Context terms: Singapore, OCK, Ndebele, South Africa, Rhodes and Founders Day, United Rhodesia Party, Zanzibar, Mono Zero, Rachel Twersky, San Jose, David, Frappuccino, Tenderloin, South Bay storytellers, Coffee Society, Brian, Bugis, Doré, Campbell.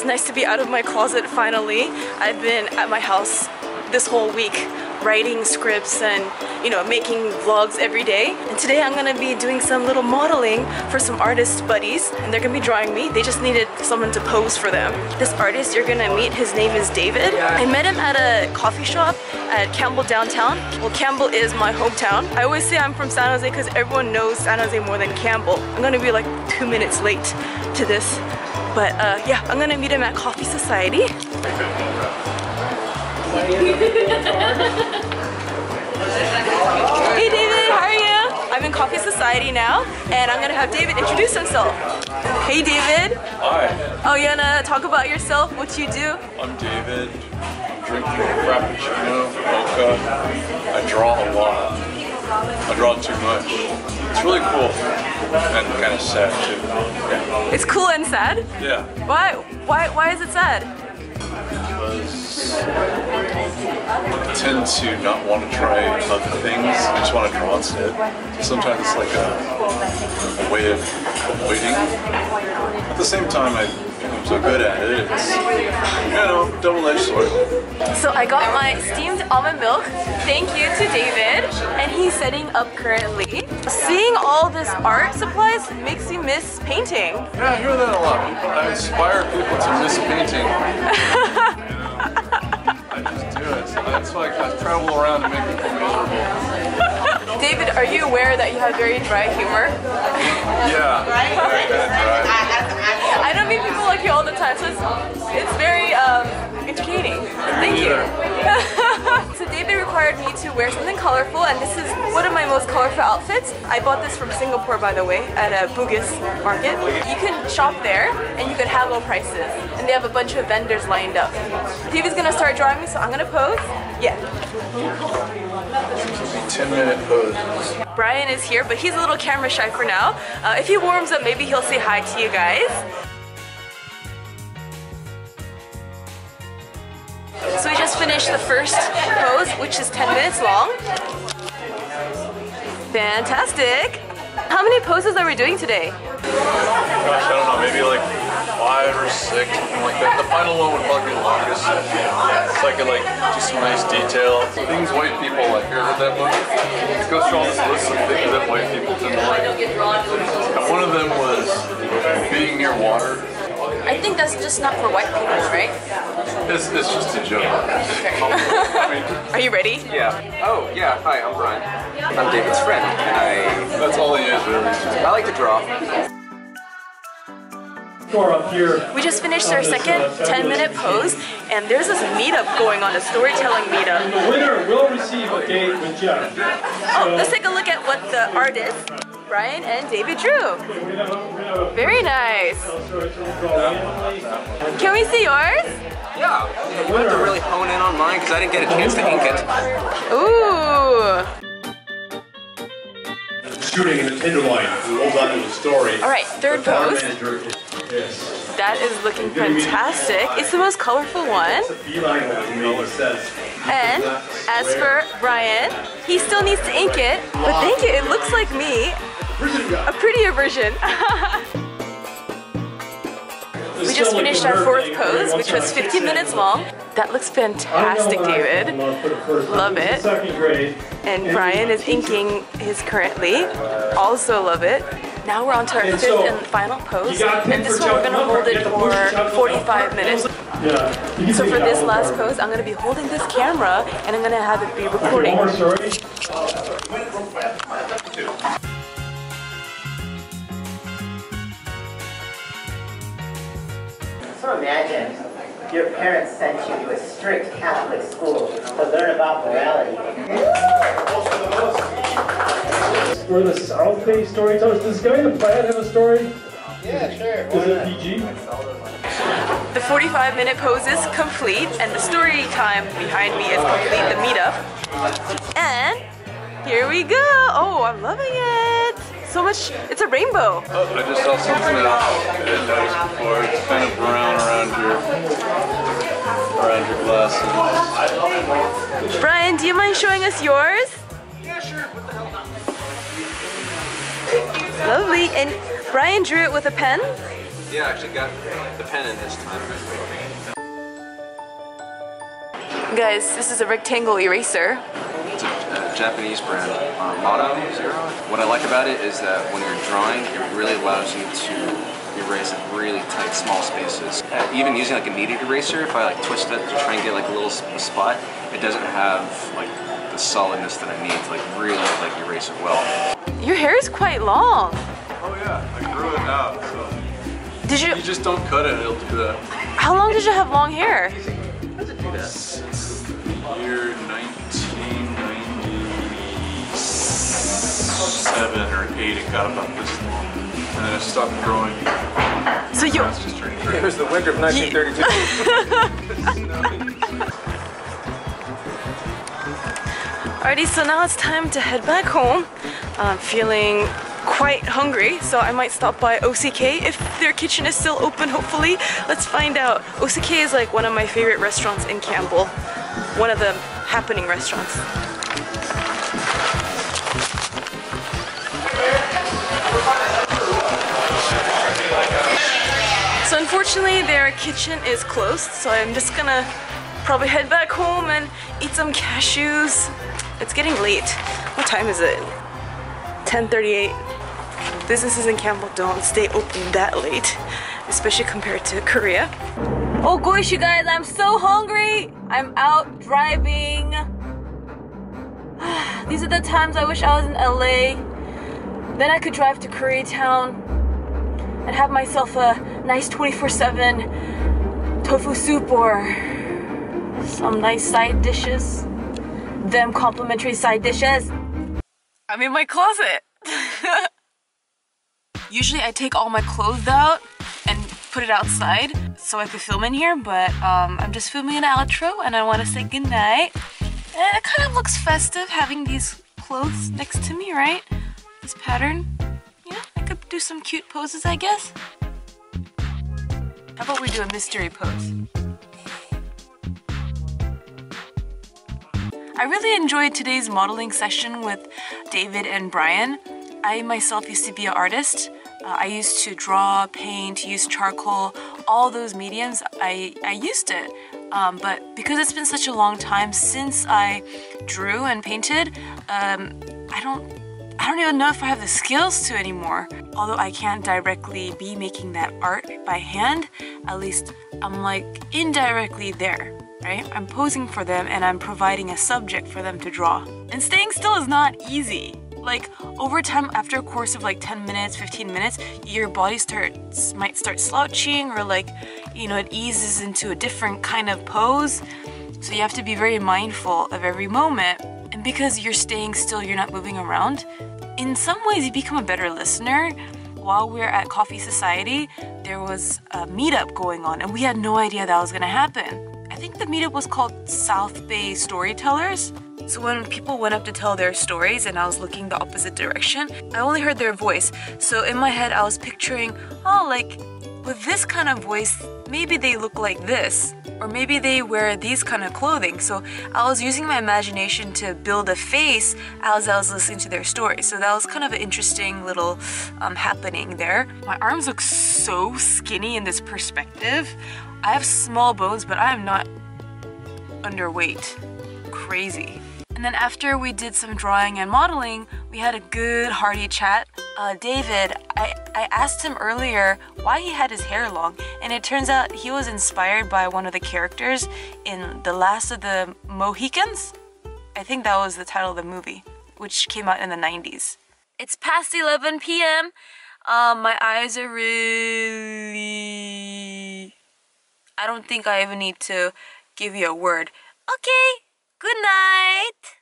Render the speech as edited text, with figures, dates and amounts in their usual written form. It's nice to be out of my closet finally. I've been at my house this whole week writing scripts and, you know, making vlogs every day. And today I'm gonna be doing some little modeling for some artist buddies, and they're gonna be drawing me. They just needed someone to pose for them. This artist you're gonna meet, his name is David. I met him at a coffee shop at Campbell downtown. Well, Campbell is my hometown. I always say I'm from San Jose because everyone knows San Jose more than Campbell. I'm gonna be like 2 minutes late to this, but yeah, I'm gonna meet him at Coffee Society. Hey David, how are you? I'm in Coffee Society now, and I'm gonna have David introduce himself. Hey David. Hi. Oh, you wanna talk about yourself, what you do? I'm David, drinking frappuccino, mocha. I draw a lot. I draw too much. It's really cool and kind of sad too. Yeah. It's cool and sad? Yeah. Why is it sad? I tend to not want to try other things, I just want to draw instead. Sometimes it's like a way of avoiding. At the same time, I'm so good at it, it's, you know, double-edged sword. So I got my steamed almond milk, thank you to David, and he's setting up currently. Seeing all this art supplies makes you miss painting. Yeah, I hear that a lot. I inspire people to miss painting. That's why I kind of travel around and make people miserable. David, are you aware that you have very dry humor? Yeah, very dry. I don't meet people like you all the time, so it's very entertaining. Thank you. So David required me to wear something colorful, and this is one of my most colorful outfits. I bought this from Singapore, by the way, at a Bugis market. You can shop there, and you can have low prices. And they have a bunch of vendors lined up. David's gonna start drawing me, so I'm gonna pose. Yeah. 10-minute pose. Brian is here, but he's a little camera shy for now. If he warms up, maybe he'll say hi to you guys. So we just finished the first pose, which is 10 minutes long. Fantastic! How many poses are we doing today? Gosh, I don't know, maybe like 5 or 6, something like that. The final one would probably be the longest. So I could like do some nice detail. Things white people like. Here with that book, it goes through all this list of things that white people didn't like. And one of them was being near water. I think that's just not for white people, right? It's just a joke. Okay. Are you ready? Yeah. Oh, yeah. Hi, I'm Brian. I'm David's friend. That's all he is, really. I like to draw. We just finished our second 10-minute pose, and there's this meetup going on, a storytelling meetup. And the winner will receive a date with Jeff. Oh, let's take a look at what the artist, Brian and David drew. Very nice. Can we see yours? Yeah. I wanted to really hone in on mine because I didn't get a chance to ink it. Ooh. Shooting in the Tenderloin, who holds on to the story. All right, third pose. Yes. That is looking fantastic. It's the most colorful one. And as for Brian, he still needs to ink it, but thank you, it looks like me. A prettier version. We just finished our fourth pose, which was 15 minutes long. That looks fantastic, David. Love it. And Brian is inking his currently. Also love it. Now we're on to our fifth and final pose. And this one we're gonna hold it for 45 minutes. So for this last pose, I'm gonna be holding this camera and I'm gonna have it be recording. So imagine your parents sent you to a strict Catholic school to learn about morality. We're the South Bay storytellers. Does this guy in the plaid have a story? Yeah, sure. Is it PG? The 45-minute pose is complete, and the story time behind me is complete, the meetup. And here we go. Oh, I'm loving it. So much, it's a rainbow. Oh, I just saw something else I didn't notice before. It's kind of brown around your glasses. Brian, do you mind showing us yours? Yeah, sure. What the hell not? Lovely. And Brian drew it with a pen? Yeah, I actually got the pen in this time. Guys, this is a rectangle eraser. It's a Japanese brand, Mono Zero. What I like about it is that when you're drawing, it really allows you to erase in really tight, small spaces. Even using like a kneaded eraser, if I like twist it to try and get like a little spot, it doesn't have like the solidness that I need to like really like erase it well. Your hair is quite long. Oh yeah, I grew it out. So did you? You just don't cut it; it'll do that. How long did you have long hair? Since the year 1997 or 8, it got about this long, and then it stopped growing. So you. It was the winter of 1932. Alrighty, so now it's time to head back home. I'm feeling quite hungry, so I might stop by OCK if their kitchen is still open, hopefully. Let's find out. OCK is like one of my favorite restaurants in Campbell. One of the happening restaurants. So unfortunately their kitchen is closed, so I'm just gonna probably head back home and eat some cashews. It's getting late. What time is it? 10:38. Businesses in Campbell don't stay open that late, especially compared to Korea. Oh gosh, you guys, I'm so hungry! I'm out driving. These are the times I wish I was in LA. Then I could drive to Koreatown and have myself a nice 24/7 tofu soup or some nice side dishes. Them complimentary side dishes. I'm in my closet. Usually I take all my clothes out and put it outside so I could film in here, but I'm just filming an outro and I want to say goodnight. And it kind of looks festive having these clothes next to me, right? This pattern. Yeah, I could do some cute poses, I guess. How about we do a mystery pose? I really enjoyed today's modeling session with David and Brian. I myself used to be an artist. I used to draw, paint, use charcoal, all those mediums. I used it, but because it's been such a long time since I drew and painted, I don't even know if I have the skills to anymore. Although I can't directly be making that art by hand, at least I'm like indirectly there. Right? I'm posing for them and I'm providing a subject for them to draw. And staying still is not easy. Like over time, after a course of like 10 minutes, 15 minutes, your body might start slouching or like, you know, it eases into a different kind of pose. So you have to be very mindful of every moment. And because you're staying still, you're not moving around. In some ways, you become a better listener. While we were at Coffee Society, there was a meetup going on and we had no idea that was gonna happen. I think the meetup was called South Bay Storytellers. So when people went up to tell their stories and I was looking the opposite direction, I only heard their voice. So in my head I was picturing, oh, like with this kind of voice, maybe they look like this, or maybe they wear these kind of clothing. So I was using my imagination to build a face as I was listening to their story. So that was kind of an interesting little happening there. My arms look so skinny in this perspective. I have small bones, but I am not underweight. Crazy. And then after we did some drawing and modeling, we had a good hearty chat. David, I asked him earlier why he had his hair long, and it turns out he was inspired by one of the characters in The Last of the Mohicans. I think that was the title of the movie, which came out in the 90s. It's past 11 p.m. My eyes are really... I don't think I even need to give you a word. Okay, good night.